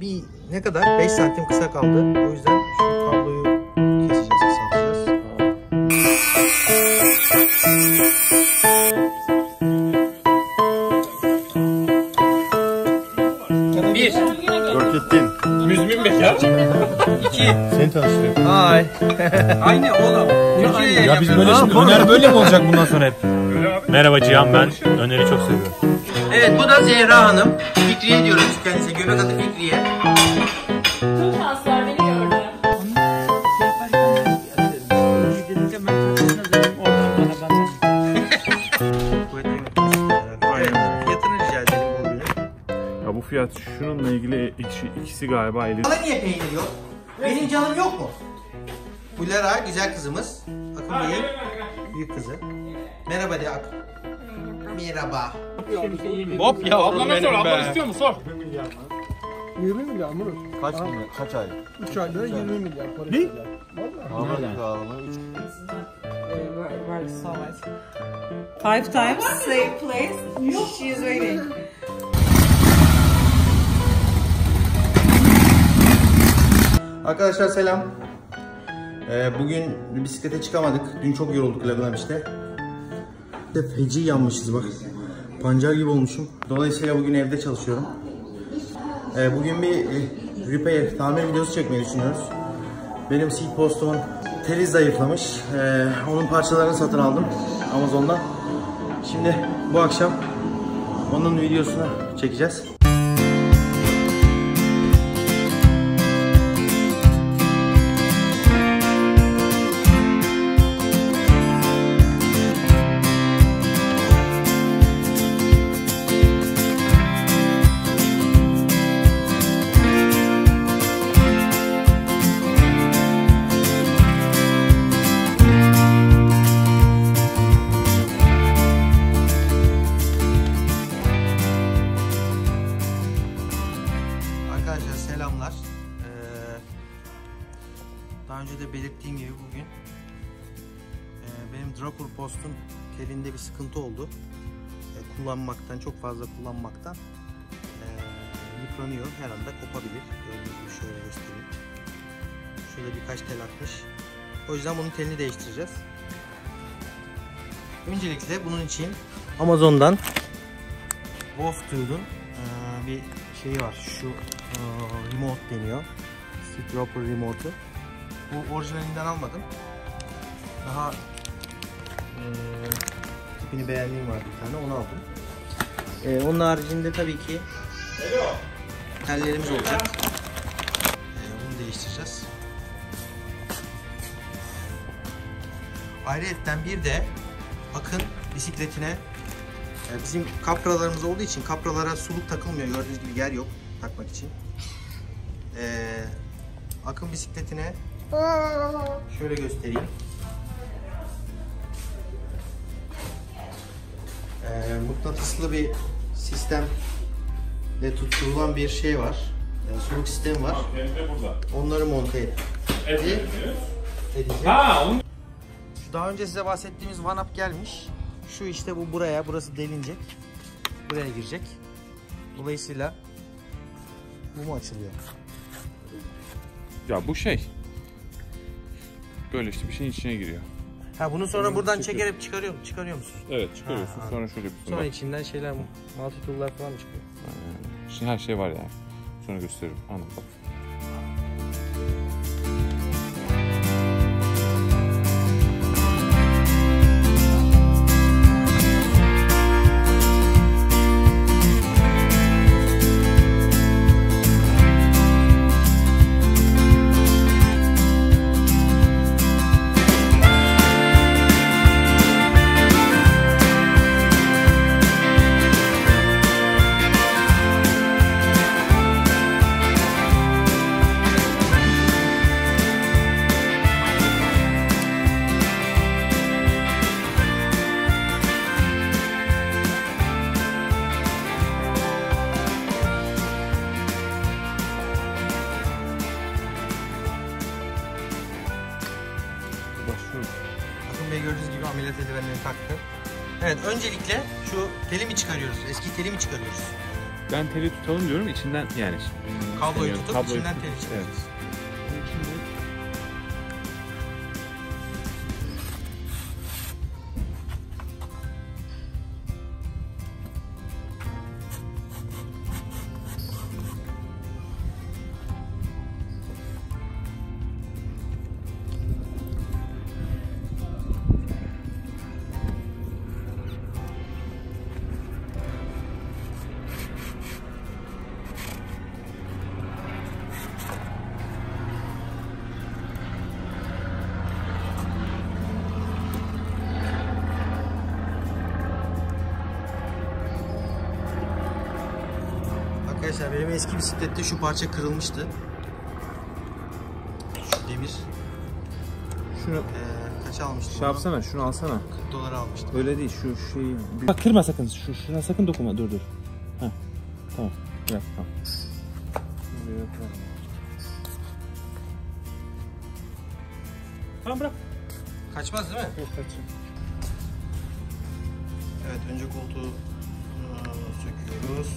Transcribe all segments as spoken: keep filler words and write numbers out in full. bir ne kadar? beş santim kısa kaldı. O yüzden şu kabloyu keseceğiz, kısaltacağız. Bir. Dört ettin. Müzmin Bey ya. İki. Seni tanıştırıyorum. Hay. Aynı oğlum. Ya, ya biz böyle şimdi Öner böyle mi olacak bundan sonra hep? Merhaba Cihan, ben Öner'i çok seviyorum. Evet, bu da Zehra Hanım. Fikriye diyoruz kendisine. Göbek adı Fikriye. Çok şanslar, beni gördü. Ya bu fiyat şununla ilgili ikisi galiba elli. Bana niye peynir yok? Benim canım yok mu? Bu Lara güzel kızımız. Akın Bey'in büyük kızı. Merhaba de Akın. Merhaba. Hop ya, ablam ne sor? Ablam istiyor mu? Sor. yirmi milyar mı? Kaç milyar? Kaç ay? üç ay lira yirmi milyar. Ne? Vallahi. Five times same place. She is waiting. Arkadaşlar selam. Bugün bisiklete çıkamadık. Dün çok yorulduk Laguna işte. Feci yanmışız bak. Pancar gibi olmuşum. Dolayısıyla bugün evde çalışıyorum. Bugün bir repair, tamir videosu çekmeyi düşünüyoruz. Benim seat postumun teli zayıflamış. Onun parçalarını satın aldım Amazon'dan. Şimdi bu akşam onun videosunu çekeceğiz. Daha önce de belirttiğim gibi bugün benim Dropper Post'un telinde bir sıkıntı oldu. Kullanmaktan, çok fazla kullanmaktan yıpranıyor. Her anda kopabilir. Şöyle göstereyim. Şurada birkaç tel atmış. O yüzden bunun telini değiştireceğiz. Öncelikle bunun için Amazon'dan Wolf tüyünün bir şeyi var. Şu remote deniyor. Dropper remote'u. Bu orijinalinden almadım. Daha e, tipini beğendiğim var bir tane, onu aldım. E, onun haricinde tabii ki tellerimiz olacak. E, onu değiştireceğiz. Ayrıyeten bir de Akın bisikletine e, bizim kapralarımız olduğu için kapralara suluk takılmıyor. Gördüğünüz gibi yer yok takmak için. E, Akın bisikletine şöyle göstereyim. Ee, mıknatıslı bir sistemle tutturulan bir şey var. Yani suluk sistemi var. Onları monte edip edeceğiz. Şu daha önce size bahsettiğimiz OneUp gelmiş. Şu işte bu buraya, burası delinecek. Buraya girecek. Dolayısıyla bu mu açılıyor? Ya bu şey. Böyle işte bir şeyin içine giriyor. Ha bunu sonra bunu buradan çekiyor. Çekerek çıkarıyor, çıkarıyor musun? Evet çıkarıyorsun. Ha, sonra şöyle bir sonra bak. İçinden şeyler, multi-tool'lar falan mı çıkıyor? Aynen. Şimdi her şey var yani. Sonra gösteririm. Anladım. Bak. Akın Bey gördüğünüz gibi ameliyat eldivenlerini taktı. Evet, öncelikle şu telimi çıkarıyoruz. Eski telimi çıkarıyoruz. ben teli tutalım diyorum içinden yani. Kabloyu tutup kabloyu içinden teli çıkacağız. Evet. Arkadaşlar benim eski bisiklette şu parça kırılmıştı. Şu demir. Şunu ee, kaça almıştım? Şey yapsana, şunu alsana. kırk dolar almıştım. Öyle değil şu şeyi. Bak kırma sakın. Şu şuna sakın dokunma. Dur dur. Heh. Tamam. Bırak tamam. Tamam bırak. Kaçmaz değil mi? Yok kaçın. Evet önce koltuğu söküyoruz.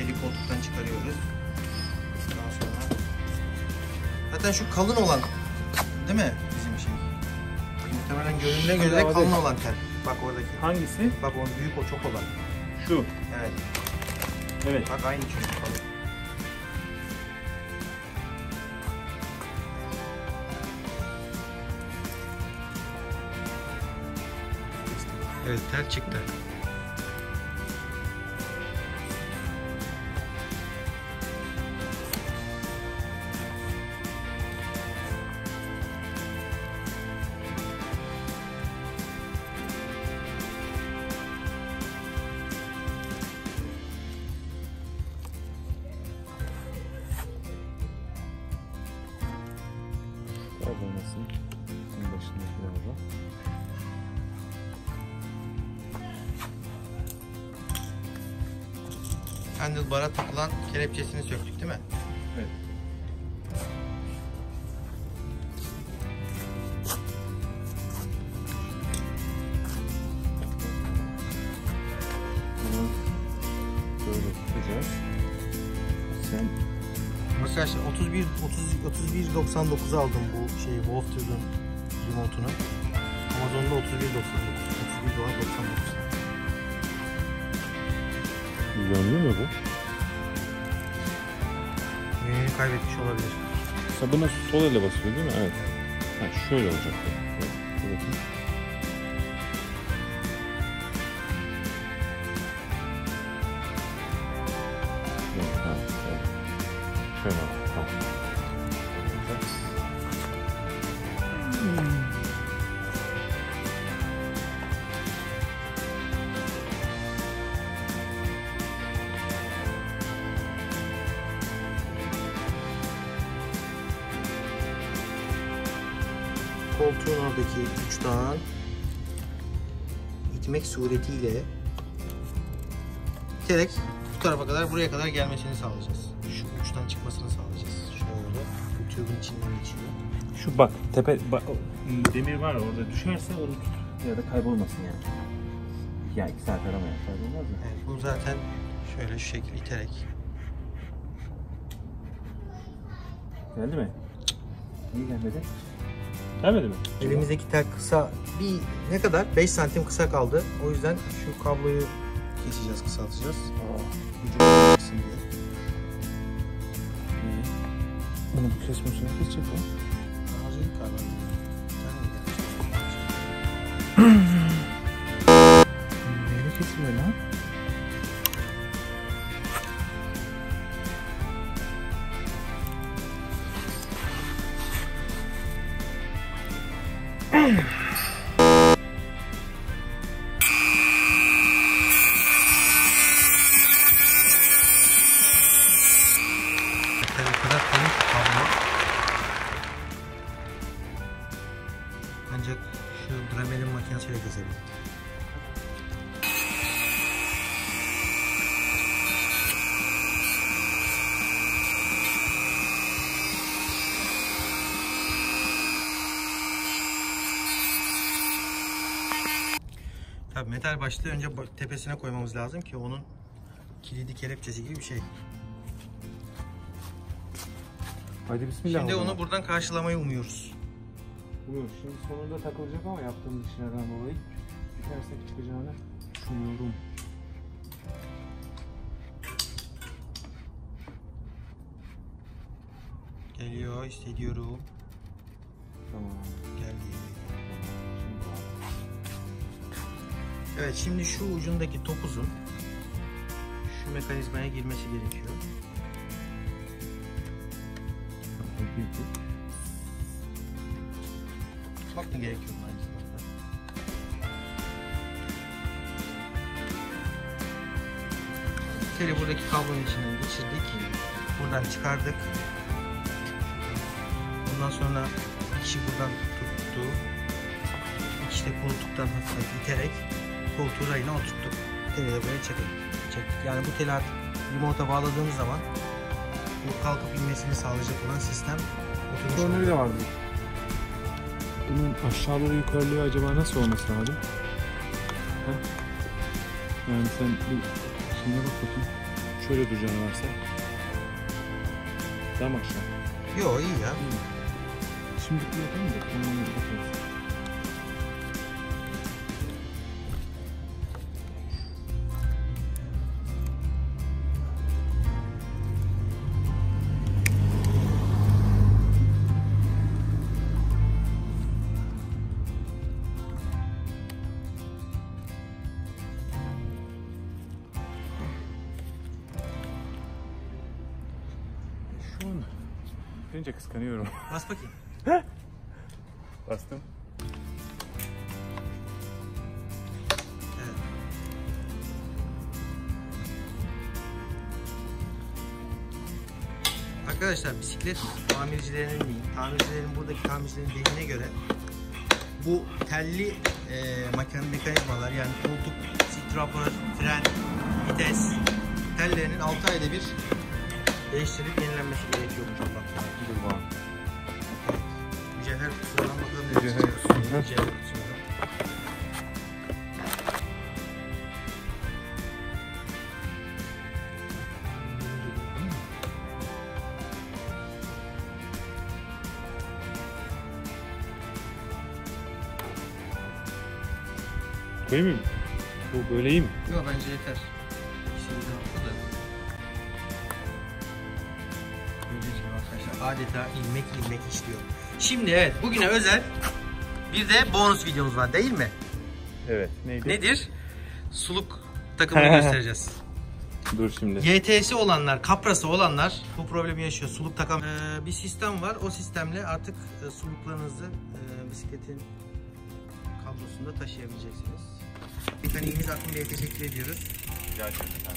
Eli koltuktan çıkarıyoruz. Daha sonra zaten şu kalın olan değil mi bizim şey? Muhtemelen görününe göre kalın değil. Olan tel. Bak oradaki. Hangisi? Bak onun büyük o çok olan. Şu. Evet. Evet. Bak aynı çünkü kalın. Evet tel çıktı. Handlebar'a takılan kelepçesini söktük değil mi? Evet. Böyle tutacağız. Sen... Arkadaşlar otuz bir doksan dokuz'a aldım bu şeyi, Wolf Tüz'ün remote'unu. Amazon'da otuz bir doksan dokuz. otuz bir doksan dokuz. Yanlı mı bu? Yönünü kaybetmiş olabilir. Mesela buna sol elle basıyor değil mi? Evet. Ha, şöyle olacak. Evet. Ha, evet. Şöyle tamam. Hmm. Koltuğun oradaki uçtan itmek suretiyle iterek bu tarafa kadar, buraya kadar gelmesini sağlayacağız. Şu uçtan çıkmasını sağlayacağız. Şöyle bu tübün içinden geçiyor. Şu bak tepe bak, demir var orada, düşerse onu tut ya da kaybolmasın yani. Ya iki saat aramaya kaybolmaz mı? Evet, bu zaten şöyle şu şekilde iterek. Geldi mi? Niye gelmedi? Gelmedi mi? Elimizdeki tel kısa, bir ne kadar? beş santim kısa kaldı. O yüzden şu kabloyu keseceğiz, kısaltacağız. Aa. Gücü diye. Bunu bu kesmesine kesecek mi? Ağzını kaybetti. Neyle kesiliyor lan? Ancak şu dramelin makinesiyle kesebilirim. Tabii metal başlığı önce tepesine koymamız lazım ki onun kilidi kelepçesi gibi bir şey. Hadi bismillah. Şimdi onu buradan karşılamayı umuyoruz. Umuyoruz. Şimdi sonunda takılacak ama yaptığımız işlerden dolayı bitersek çıkacağını düşünüyorum. Geliyor, hissediyorum. Tamam. Geldi. Evet, şimdi şu ucundaki topuzun şu mekanizmaya girmesi gerekiyor. Tutmak da gerekiyor aynı zamanda. Bir kere buradaki kablonun içinden geçirdik. Buradan çıkardık. Ondan sonra bir kişi buradan tuttu. Bir kişi de koltuktan hafif iterek koltuğu rayına oturttuk. Teli de böyle çektik. Yani bu teli artık limonata bağladığınız zaman bu kalkıp inmesini sağlayacak olan sistem oturmuş. Örneği de vardı. Bunun aşağı doğru yukarılığı acaba nasıl olması lazım? Ha? Yani sen bir şimdi bak bakayım. Şöyle duracağını varsa. Tam aşağı. Yo, iyi ya. İyi. Şimdi bir yapayım da tamamını yapayım. Önce kıskanıyorum. Bas bakayım. Bastım. Evet. Arkadaşlar bisiklet tamircilerinin değil, tamircilerin buradaki tamircilerin dediğine göre bu telli e, mekanizmalar, yani koltuk, seat dropper, fren, vites tellerinin altı ayda bir değiştirip yenilenmesi gerekiyormuş Allah'tan. Evet. Mücevher kutusundan bakalım. Mücevher kutusundan. Mücevher kutusundan. Böyle mi? Bu böyle iyi mi? Yok, bence yeter. Adeta ilmek ilmek işliyor. Şimdi evet, bugüne özel bir de bonus videomuz var değil mi? Evet. Neydi? Nedir? Suluk takımını göstereceğiz. Dur şimdi. G T'si olanlar, kaprası olanlar bu problemi yaşıyor. Suluk takan ee, bir sistem var. O sistemle artık e, suluklarınızı e, bisikletin kablosunda taşıyabileceksiniz. Mekaniğimiz Akın Bey'e teşekkür ediyoruz. Gerçekten.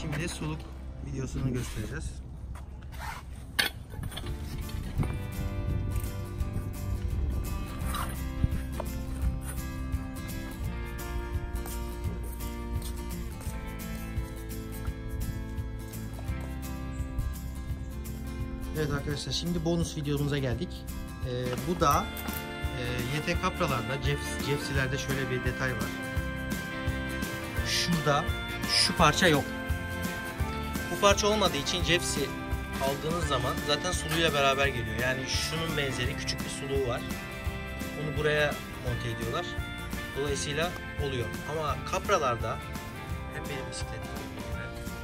Şimdi suluk videosunu göstereceğiz. Evet arkadaşlar, şimdi bonus videomuza geldik. Ee, bu da e, Y T kapralarda, ceps, cepsilerde şöyle bir detay var. Şurada şu parça yok. Bu parça olmadığı için cepsi aldığınız zaman zaten suluğuyla beraber geliyor. Yani şunun benzeri küçük bir suluğu var. Bunu buraya monte ediyorlar. Dolayısıyla oluyor. Ama kapralarda hem benim bisikletim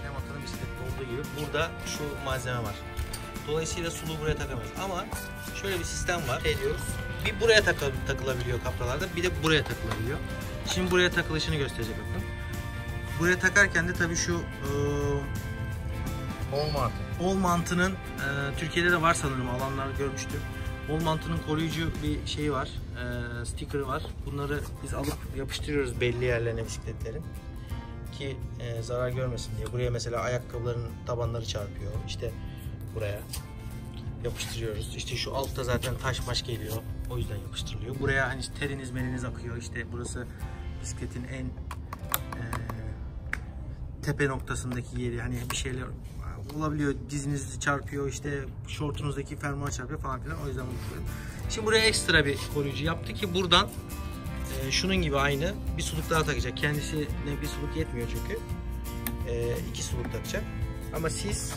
hem Akın'ın bisikleti olduğu gibi burada şu malzeme var. Dolayısıyla suluğu buraya takamayız. Ama şöyle bir sistem var. Ediyoruz. Bir buraya takılabiliyor kapralarda, bir de buraya takılabiliyor. Şimdi buraya takılışını gösterecek bakın. Buraya takarken de tabii şu e, ol mantının e, Türkiye'de de var sanırım, alanlar görmüştüm. Ol mantının koruyucu bir şeyi var. E, sticker'ı var. Bunları biz alıp yapıştırıyoruz belli yerlerine bisikletlerin. Ki e, zarar görmesin diye. Buraya mesela ayakkabıların tabanları çarpıyor. İşte buraya yapıştırıyoruz. İşte şu altta zaten taş baş geliyor. O yüzden yapıştırılıyor. Buraya hani teriniz meliniz akıyor. İşte burası bisikletin en e, tepe noktasındaki yeri. Hani bir şeyler olabiliyor. Diziniz çarpıyor. İşte şortunuzdaki fermuar çarpıyor falan filan. O yüzden bunu. Şimdi buraya ekstra bir koruyucu yaptı ki buradan e, şunun gibi aynı bir suluk daha takacak. Kendisine bir suluk yetmiyor çünkü. e, iki suluk takacak. Ama siz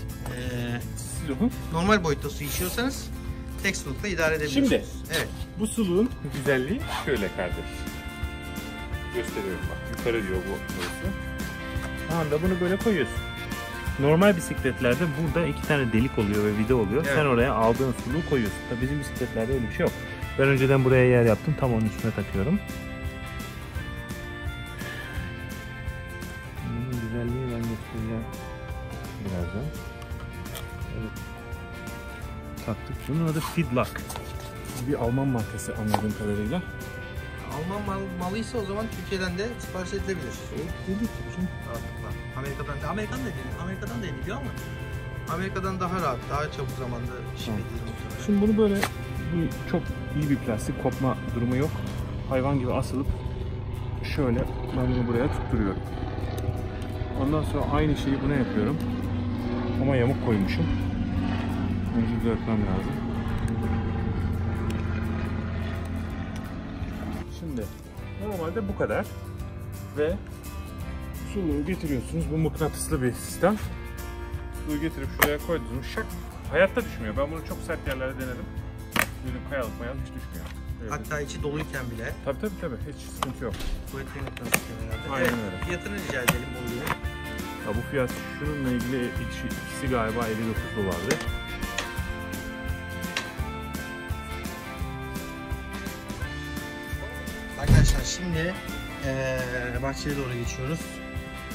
e, normal boyutta su içiyorsanız tek sulukla idare edebilirsiniz. Şimdi evet, bu suluğun güzelliği şöyle kardeş. Gösteriyorum bak, yukarı diyor bu. Aha da bunu böyle koyuyorsun. Normal bisikletlerde burada iki tane delik oluyor ve vida oluyor. Evet. Sen oraya aldığın suluğu koyuyorsun. Tabii bizim bisikletlerde öyle bir şey yok. Ben önceden buraya yer yaptım. Tam onun üstüne takıyorum. Bunun güzelliği ben göstereceğim birazdan. Evet. Taktık. Bunun adı Fidlock. Bir Alman markası anladığım kadarıyla. Alman mal, malıysa o zaman Türkiye'den de sipariş edilebilir. Edilir tabii canım. Amerika'dan da, Amerika'dan da ediliyor, Amerika'dan da ediliyor ama Amerika'dan daha rahat, daha çabuk zamanda işim edilir muhtemelen. Şimdi bunu böyle, bu çok iyi bir plastik, kopma durumu yok. Hayvan gibi asılıp şöyle ben bunu buraya tutturuyorum. Ondan sonra aynı şeyi buna yapıyorum. Ama yamuk koymuşum. Bunu düzeltmem lazım. Şimdi normalde bu kadar ve suluğu getiriyorsunuz, bu mıknatıslı bir sistem. Suyu getirip şuraya koydunuz, şak hayatta düşmüyor. Ben bunu çok sert yerlere denedim, böyle kayalık mayalık hiç düşmüyor. Evet. Hatta içi doluyken bile. Tabii tabii tabii, hiç sıkıntı yok. Kuvvetli mıknatıs kenarında. Aynen öyle. Evet, fiyatını rica edelim bu ürünün. Ya bu fiyat şununla ilgili içi, ikisi galiba elli dokuz dolardı. Arkadaşlar şimdi ee, bahçeye doğru geçiyoruz.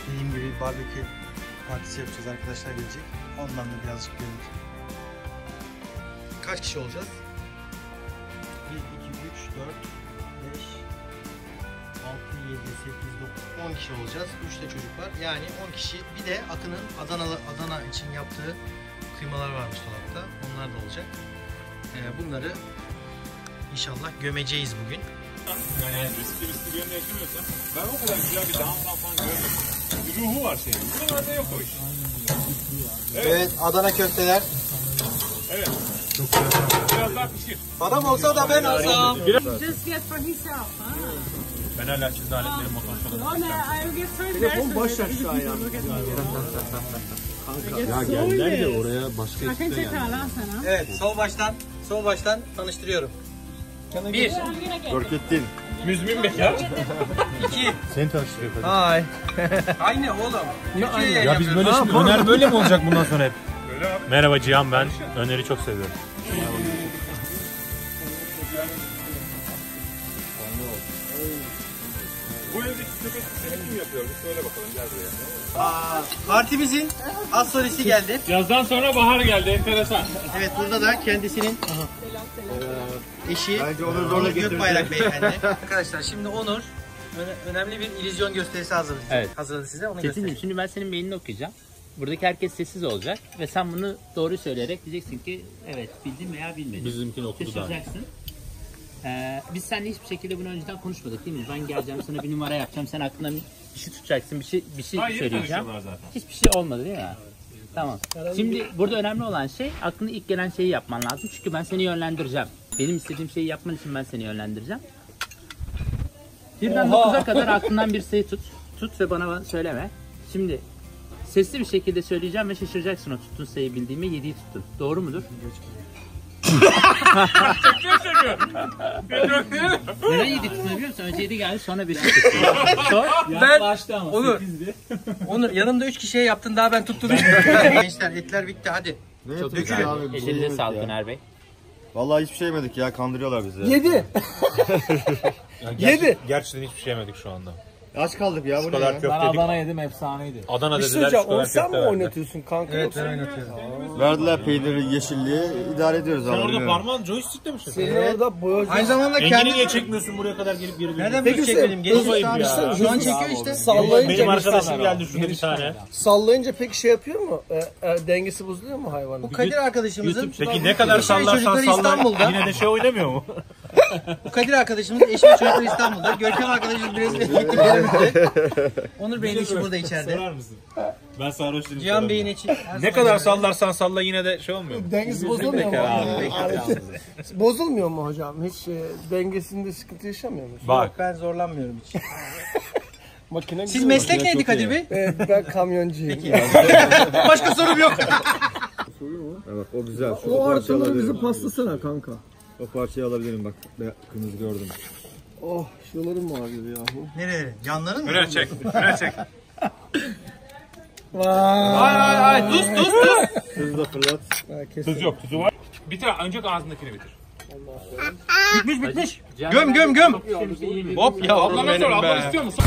Dediğim gibi barbekü partisi yapacağız, arkadaşlar gelecek. Ondan da birazcık görüntü. Kaç kişi olacağız? bir, iki, üç, dört, beş, altı, yedi, sekiz, dokuz, on kişi olacağız. üç de çocuk var. Yani on kişi. Bir de Akın'ın Adana, Adana için yaptığı kıymalar varmış dolapta. Onlar da olacak. E, bunları inşallah gömeceğiz bugün. Yani üstü üstü bir yönde yakınıyorsa ben o kadar güzel bir downtown falan görmedim. Bir ruhu var senin. Buralarda yok o iş. Evet. Evet, Adana köfteler. Evet. Çok güzel. Biraz daha pişir. Adam olsa da ben olsam. Just get for himself. Ben hala çizgi aletlerim oturuşalım. Telefon baş aşağı yani. Ya geldiler de oraya başka üstüne geldiler. Evet, sol baştan, sol baştan tanıştırıyorum. Bir. Görkettin. Müzmin bekar. İki. Seni tanıştırıyor Kadir. Hay. Aynı oğlum. İki. Ya, ya biz böyle şimdi Öner böyle mi olacak bundan sonra hep? Böyle abi. Merhaba Cihan ben. Öner'i çok seviyorum. Bu evdeki sepeti kim yapıyor? Söyle bakalım, gel buraya. Aa, partimizin az solisi geldi. Yazdan sonra bahar geldi, enteresan. Evet, burada da kendisinin eşi Onur Gökbayrak beyefendi. Arkadaşlar şimdi Onur önemli bir illüzyon gösterisi hazırladı. Evet. Hazırladı size, onu göstereyim. Şimdi ben senin beynini okuyacağım. Buradaki herkes sessiz olacak ve sen bunu doğru söyleyerek diyeceksin ki evet bildim veya bilmedim. Bizimkini okudu daha. Ee, biz seninle hiçbir şekilde bunu önceden konuşmadık değil mi? Ben geleceğim sana bir numara yapacağım, sen aklına bir şey tutacaksın, bir şey bir şey hayır, söyleyeceğim. Zaten. Hiçbir şey olmadı değil mi? Evet, tamam. Şimdi burada önemli olan şey aklına ilk gelen şeyi yapman lazım çünkü ben seni yönlendireceğim. Benim istediğim şeyi yapman için ben seni yönlendireceğim. Birden dokuza kadar aklından bir sayı tut, tut ve bana söyleme. Şimdi sesli bir şekilde söyleyeceğim ve şaşıracaksın o tuttuğun sayıyı bildiğimi, yediyi tuttun. Doğru mudur? Çekiyor çekiyor. Pedro değil mi? Nereye yedi tutmuyor biliyor musun? Önce yedi geldi sonra beşi tuttu. Ben başta ama Onur, sekizdi. Onur yanımda üç kişiye yaptın daha ben tuttum. Gençler etler bitti hadi. Dökülün. Elinize sağlık Öner Bey. Vallahi hiçbir şey yemedik ya, kandırıyorlar bizi. Yedi. Yedi. Gerçekten hiçbir şey yemedik şu anda. Aç kaldık ya. Şokolar köfte. Ben Adana yedim, efsaneydi. Adana dediler şokolar köfte. Sen mi oynatıyorsun kanka? Evet ben oynatıyorum. Verdiler peyniri, yeşilliği, idare ediyoruz. Sen orada parmağın joystick demişsin. Senin orada boyozun. Aynı zamanda kendini niye çekmiyorsun buraya kadar gelip geri dönüyorsun? Neden çekmedim? Gelin ya. Şu an çekiyor işte. Sallayınca. Benim arkadaşım geldi şurada bir tane. Sallayınca peki şey yapıyor mu? Dengesi bozuluyor mu hayvanın? Bu Kadir arkadaşımızın. Peki ne kadar sallarsan sallar yine de şey oynamıyor mu? Bu Kadir arkadaşımız eşi ve çocukları İstanbul'da. Görkem arkadaşımız Brezilya'ya gitti, gelemedi. Onur Bey'in eşi burada içeride. Sorar mısın? Ben sarhoş değilim. Cihan Bey'in eşi. Ne kadar sallarsan salla yine de şey olmuyor mu? Dengesi bozulmuyor mu? Bozulmuyor mu hocam? Hiç dengesinde sıkıntı yaşamıyor musun? Bak. Ben zorlanmıyorum hiç. Makine Siz meslek makine neydi Kadir Bey? Ee, ben kamyoncuyum. Başka sorum yok. Soruyor mu? Evet, o güzel. Şu o artıları bizi paslasana kanka. O parçayı alabilirim bak. Ben kırmızı gördüm. Oh, şuralarım var gibi yahu. Nereye? Yanların mı? Öner çek. Öner çek. Vay vay vay. Tuz tuz tuz. Tuz da fırlat. Tuz yok, tuzu var. Bitir, önce ağzındakini bitir. Bitmiş bitmiş. Göm göm göm. Hop ya, abla ne soru? Abla istiyor musun?